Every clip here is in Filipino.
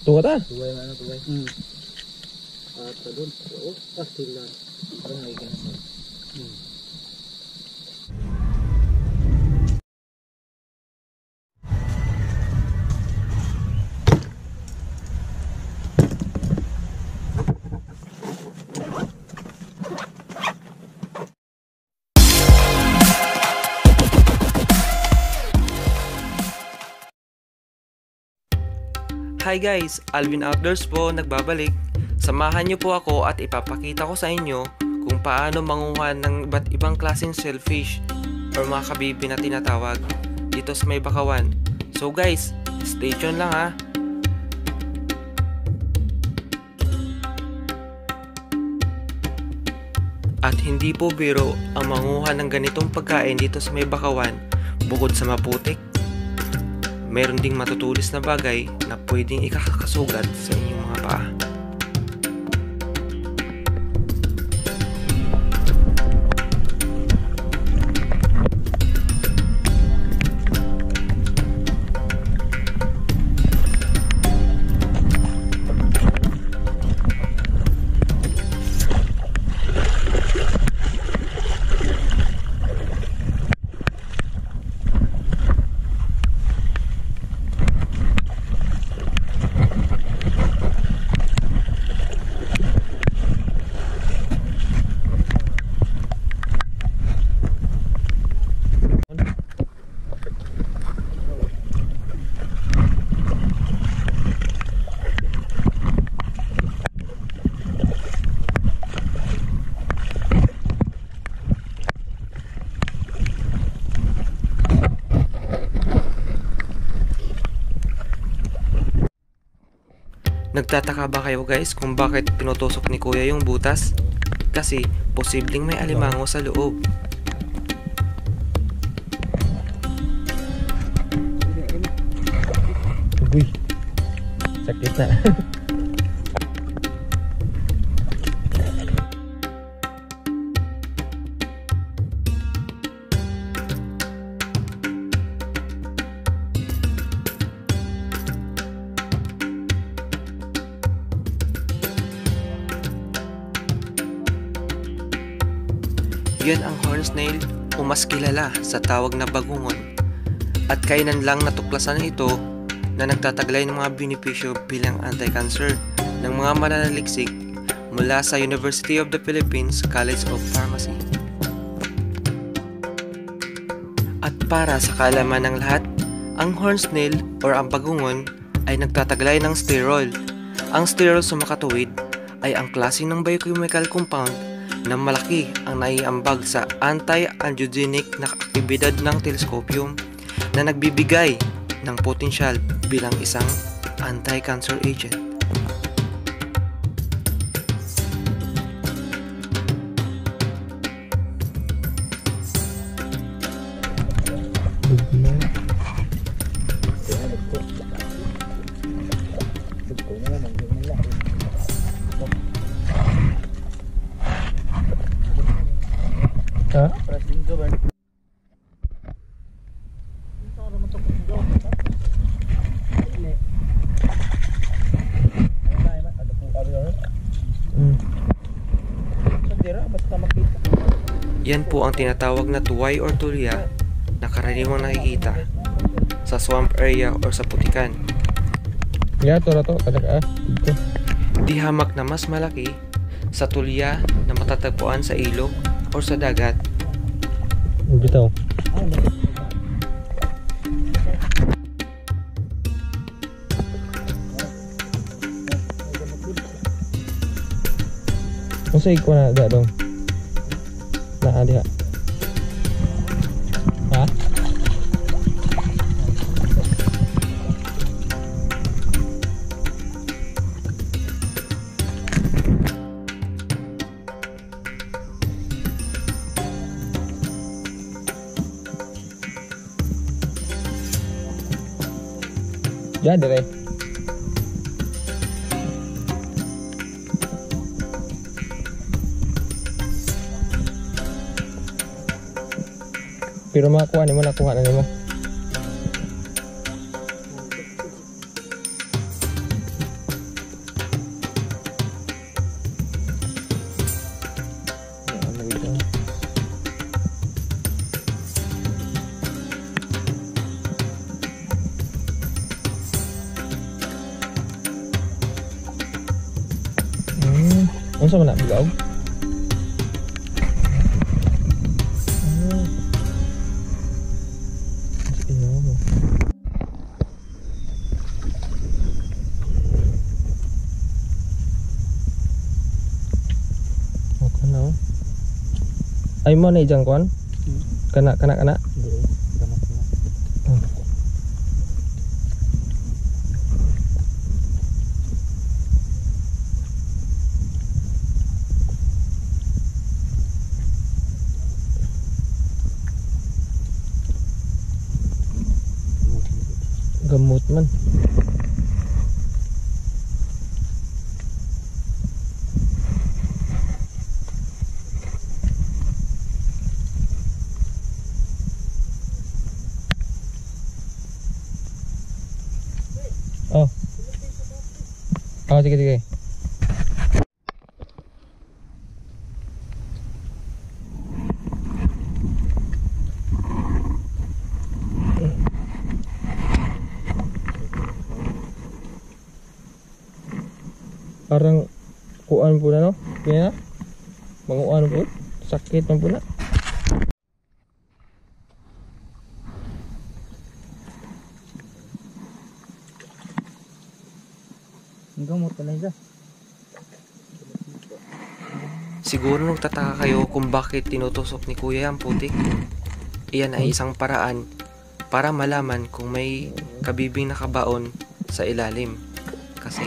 Tunga ta? Tunga. At doon. Oo, pastil lang. Parang may ganasal. Hi guys! Alvin Outdoors po nagbabalik. Samahan niyo po ako at ipapakita ko sa inyo kung paano manguha ng iba't ibang klaseng shellfish or mga kabibi na tinatawag dito sa may Bakawan. So guys, stay tuned lang ha! At hindi po biro ang manguha ng ganitong pagkain dito sa may Bakawan. Bukod sa maputik, meron ding matutulis na bagay na pwedeng ikakasugat sa inyong mga paa. Nagtataka ba kayo guys kung bakit pinutusok ni kuya yung butas? Kasi posibleng may alimango sa loob. Uy, sakit na. Yan ang horn snail o mas kilala sa tawag na bagongon. At kainan lang natuklasan ito na nagtataglay ng mga benepisyo bilang anti-cancer ng mga mananaliksik mula sa University of the Philippines College of Pharmacy. At para sa kaalaman ng lahat, ang horn snail o ang bagongon ay nagtataglay ng sterol. Ang sterol sa makatuwid ay ang klase ng biochemical compound na malaki ang naiambag sa anti-angiogenic na aktibidad ng telescopium na nagbibigay ng potensyal bilang isang anti-cancer agent. Yan po ang tinatawag na tuway or tulya na karaniwang nakikita sa swamp area or sa putikan. Di hamak na mas malaki sa tulya na matatagpuan sa ilog or sa dagat. Bitaw. Kasi ikaw na agad dong. Nah, dia. Hah? Jadi deh. Pero makuha naman, nakuha na naman. Unsa man na bilaw? Ay mo na jangkuan? Kanak-kanak-kanak? Gamot man. Sige. Parang kuan po na no? Kaya manguan po. Sakit man po na. Siguro nagtataka kayo kung bakit tinutusok ni Kuya ang putik. Iyan ay isang paraan para malaman kung may kabibing nakabaon sa ilalim. Kasi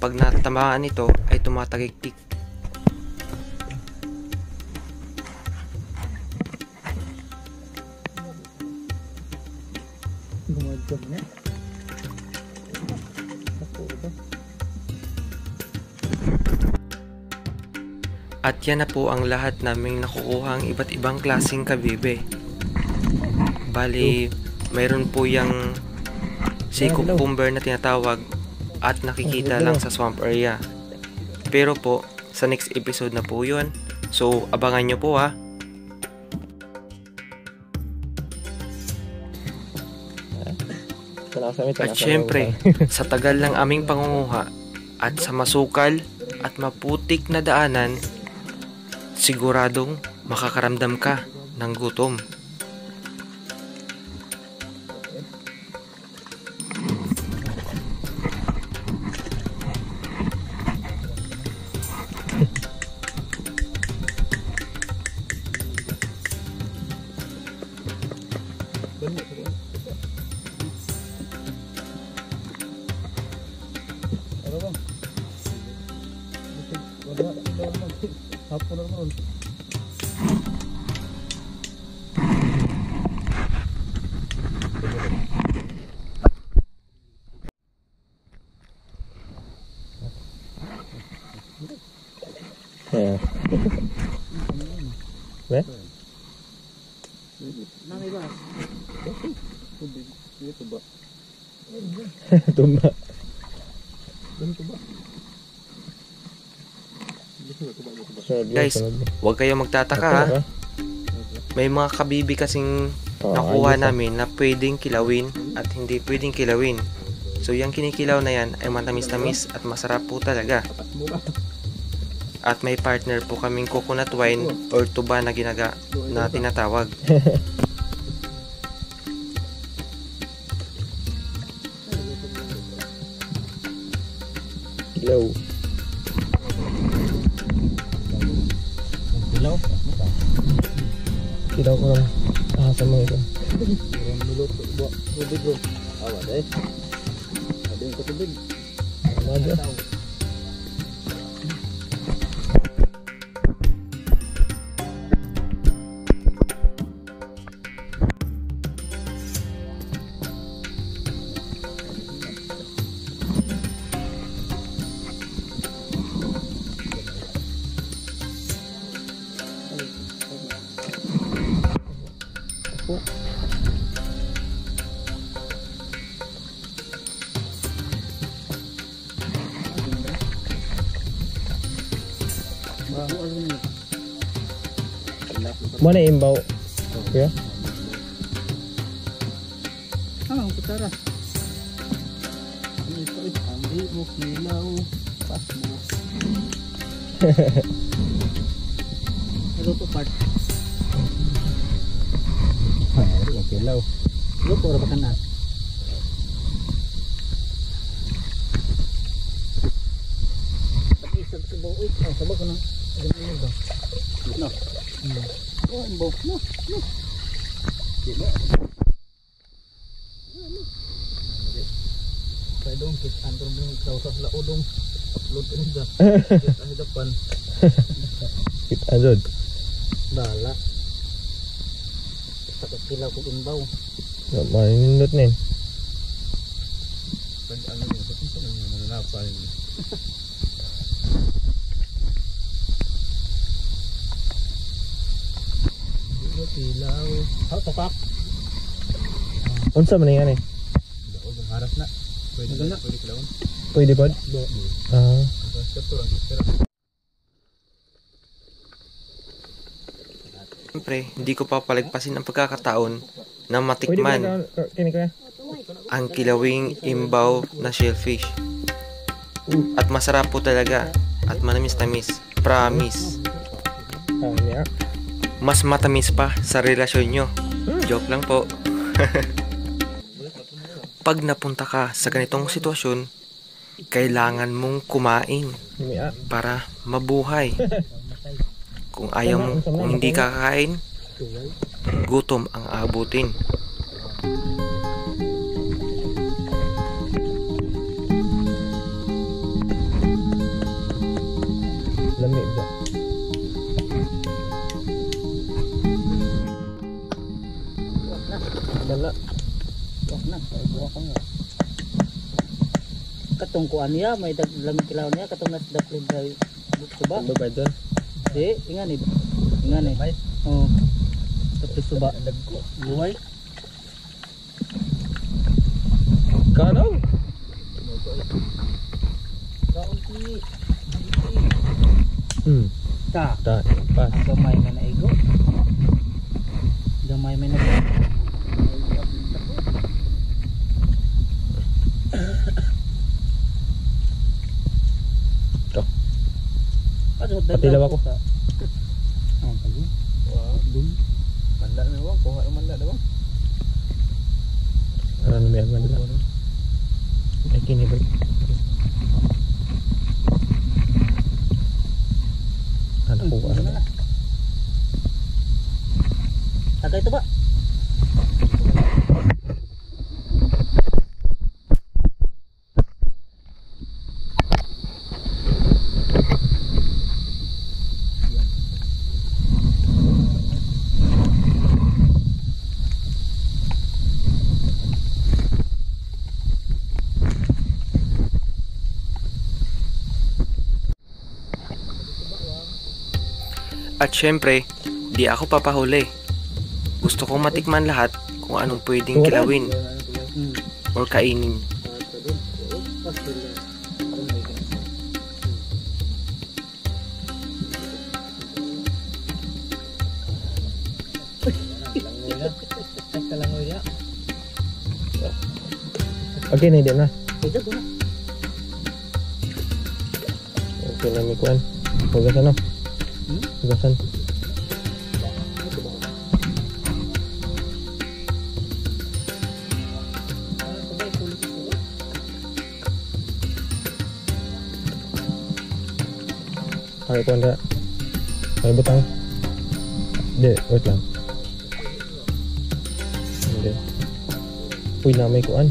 pag natamaan ito ay tumatagiktik. At yan na po ang lahat naming nakukuha ang iba't ibang klaseng kabibe. Bali, mayroon po yung sea cucumber na tinatawag at nakikita lang sa swamp area. Pero po, sa next episode na po yun. So, abangan nyo po ha. At syempre, sa tagal ng aming pangunguha at sa masukal at maputik na daanan, siguradong makakaramdam ka ng gutom. Tumba. Guys, huwag kayo magtataka ha. May mga kabibi kasing nakuha namin na pwedeng kilawin at hindi pwedeng kilawin. So yung kinikilaw na yan ay matamis-tamis at masarap po talaga. At may partner po kaming coconut wine or tuba na tinatawag. Hello. Kita kurang sama itu. Ada. Mana imbau? Ya. Ang putara. Ini pergi ambil bukilau pas bos. Hello po, Bart. Mayroon ang kilaw. Hello po, rabakan na. Pag-isag sa bawit. Ay, sabag ko na. Ganyan yun ba? No. Oh, ang bawit. No, no. Kila. Kaya doon, kit antron mo yung kausap laudong. Upload ka nila. Kit ang hidapan. Kit adod. Bala. Sakit pila ko imbaw. Malindot na yun. Pwede ano yun. Sakit pa lang yung mananapa yun. Pila ko. How to pack? Unsa man yan eh? Daog ang harap na. Pwede na, pwede ka lang. Pwede pod? Ah. Siyempre, hindi ko papaligpasin ang pagkakataon na matikman ang kilawing imbaw na shellfish. At masarap po talaga. At manamis-tamis. Promise. Mas matamis pa sa relasyon nyo. Joke lang po. Pag napunta ka sa ganitong sitwasyon, kailangan mong kumain para mabuhay. Kung ayaw mong, kung hindi kakain, gutom ang aabutin. Lamig ba? Dala. Nah, katungkuan niya, may dalang kilaw niya, katong nas daklid daw. Suba. Suba doon. Di, ingani. Ingani. Oh. Tapos suba dagko. Buhay. Kanong. Kaon ti. Ta. Ta. Pa. Gamay na naigo. Gamay na naigo. Pati lawa ko. Ang pag-i. Dum. Manda na wang. Kuha yung manda na wang. Aran na may ang manda. Ay kinibay. Ano po ba? Taka ito ba? At syempre, di ako papahuli. Gusto kong matikman lahat kung anong pwedeng kilawin or kainin. Okay na, na. Okay na, Mikuan. Hugas ano? Hugasan. Ay, kung anda. Ay, butang. Hindi, wait lang. Hindi. Uy, na may kuan.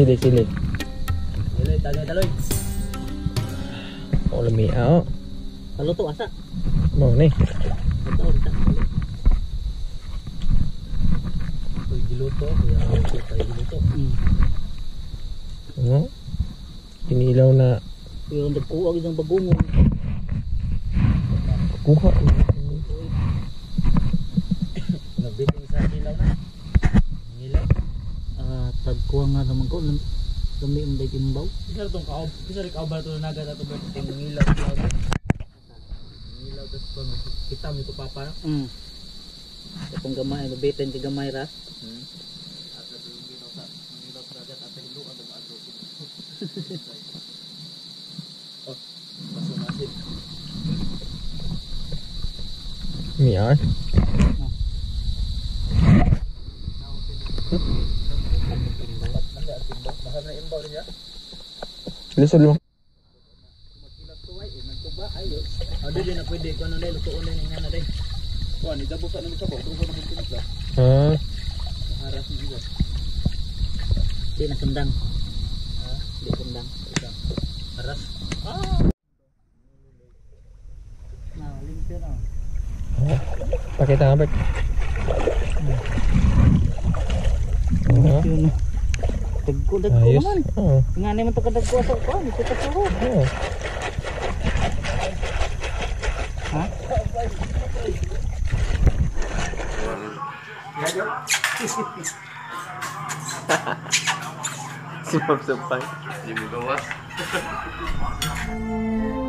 Sili, sili. Daloy, tagay, daloy. O, lumiaw. Paluto, asa? Mauna eh. Ito, ito. Ito'y giluto. Kaya, ito'y giluto. Kinilaw na yung nagkuha ng bagungon. Kuha nabitin sa ilaw na ilaw tagkuha nga naman ko lumi ang dahil imbaw isa rin kaob na nagat ato ba ng ilaw tas kung kita mo ito papa itong gamay nabitin ti gamay ra at nabilaw nagat at nabilaw at nabato oh masumasin me are Listen pakai tambak. Tegko dagko man. Ngani man to kadagko sa ko, dito ta ko. Ha? Sipap-sipap. Di mo gawas.